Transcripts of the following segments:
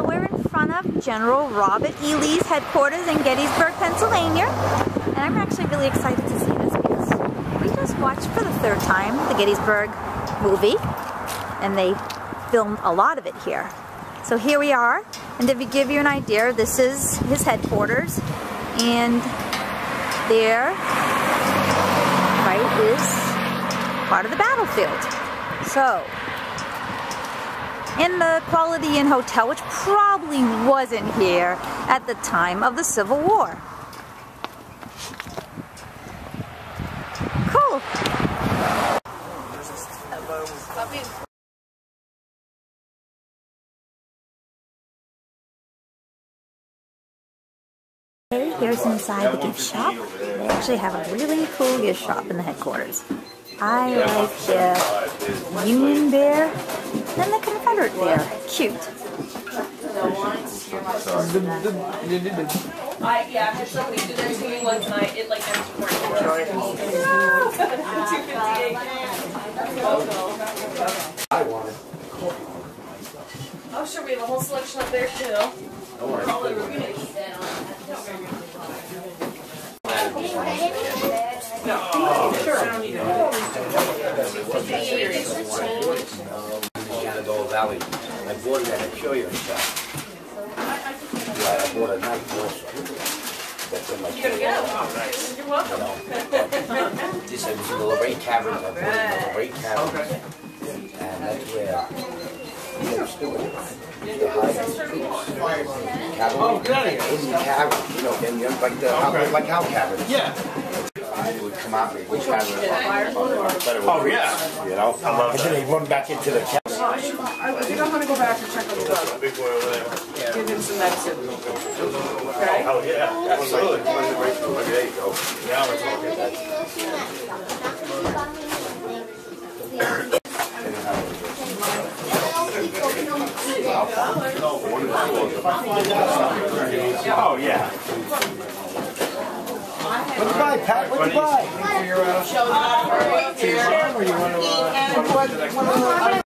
So we're in front of General Robert E. Lee's headquarters in Gettysburg, Pennsylvania. And I'm actually really excited to see this because we just watched for the third time the Gettysburg movie. And they filmed a lot of it here. So here we are. And to give you an idea, this is his headquarters. And there, right, is part of the battlefield. So, in the Quality Inn Hotel, which probably wasn't here at the time of the Civil War. Cool. Love you. Here's inside the gift shop. They actually have a really cool gift shop in the headquarters. I like the Union Bear and the Confederate bear. Cute. Yeah, I had somebody do that to me once and I ate like $2.58. I'm sure we have a whole selection up there too. All over the place. Valley. I bought it at a curio shop. I bought a knife also. That's in my curio shop. Nice. You're welcome. This is the Lorraine Caverns. I bought it in the Lorraine Caverns. And that's where they were storing the highest caverns. Oh, good. In the cavern, you know, and like how caverns. Yeah. It would come out and which kind of oh yeah, you know. I love that. And then they run back into the cabin. I think I'm gonna go back and check on the dog. Big boy over there. Give him some medicine. Okay. Oh yeah, absolutely. There you go. Now we're talking. Oh yeah. What do you buy, Pat? What do you buy? $50. I don't want it.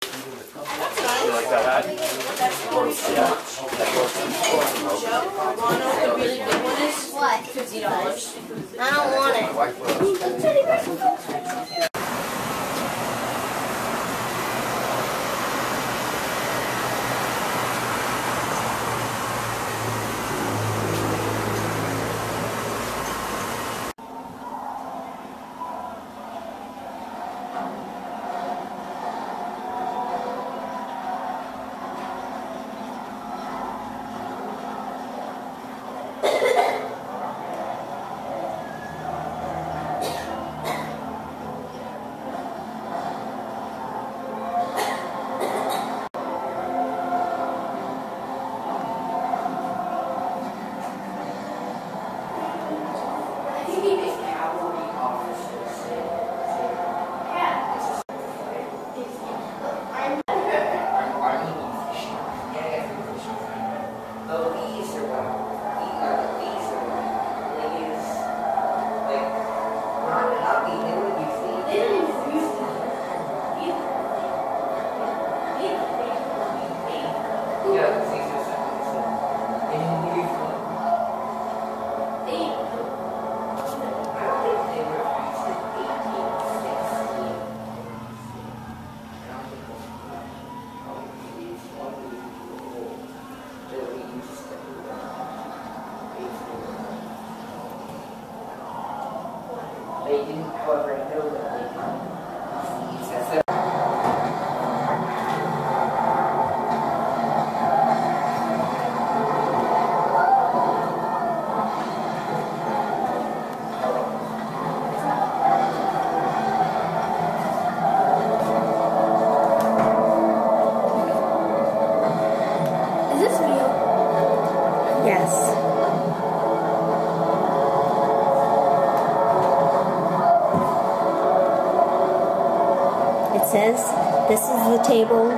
This is the table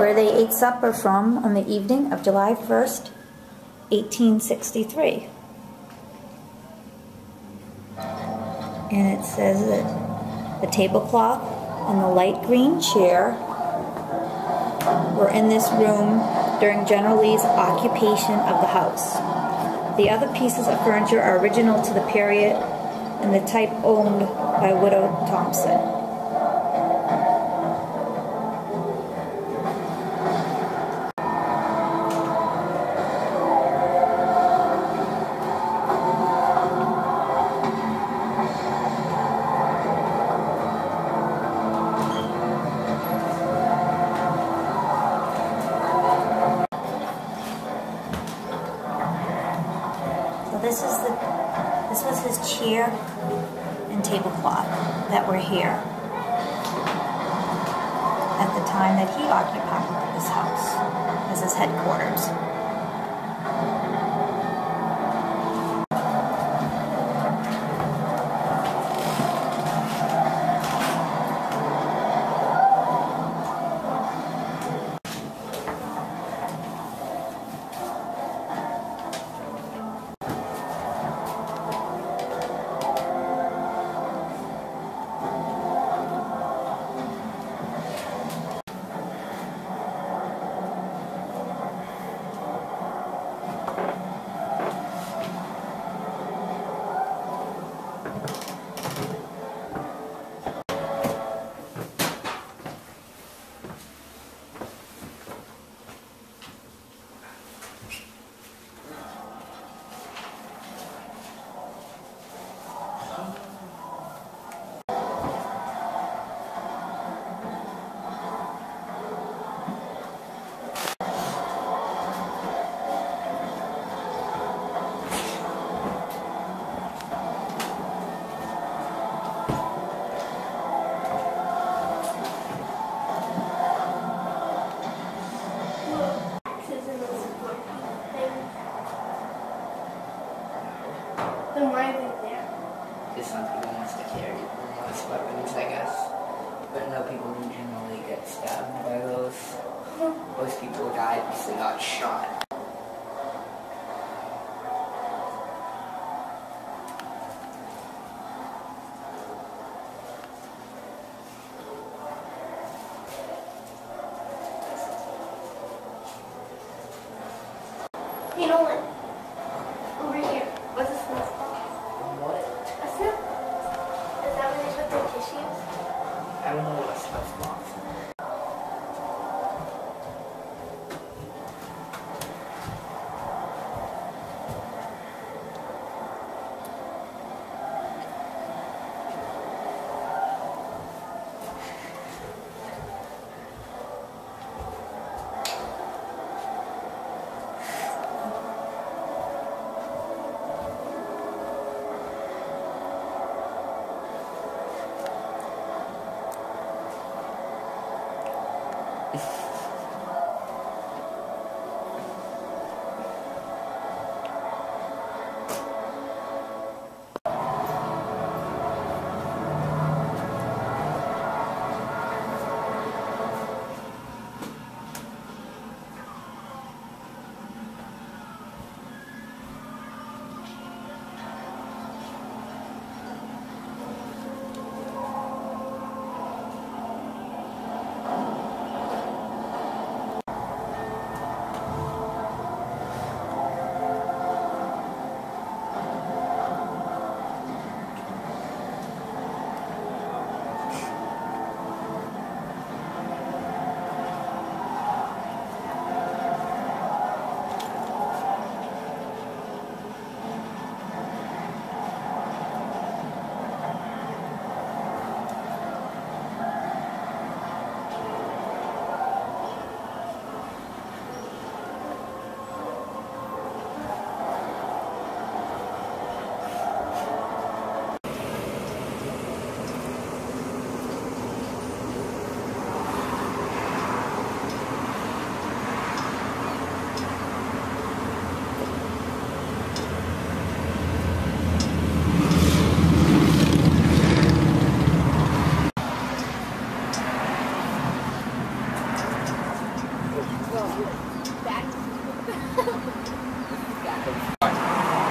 where they ate supper from on the evening of July 1st, 1863. And it says that the tablecloth and the light green chair were in this room during General Lee's occupation of the house. The other pieces of furniture are original to the period and the type owned by Widow Thompson. This was his chair and tablecloth that were here at the time that he occupied this house as his headquarters. You know what? Over here. What's a snip? What? A snip? Is that where they put their tissues? I don't know what a snip's box is.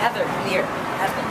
Heather, here.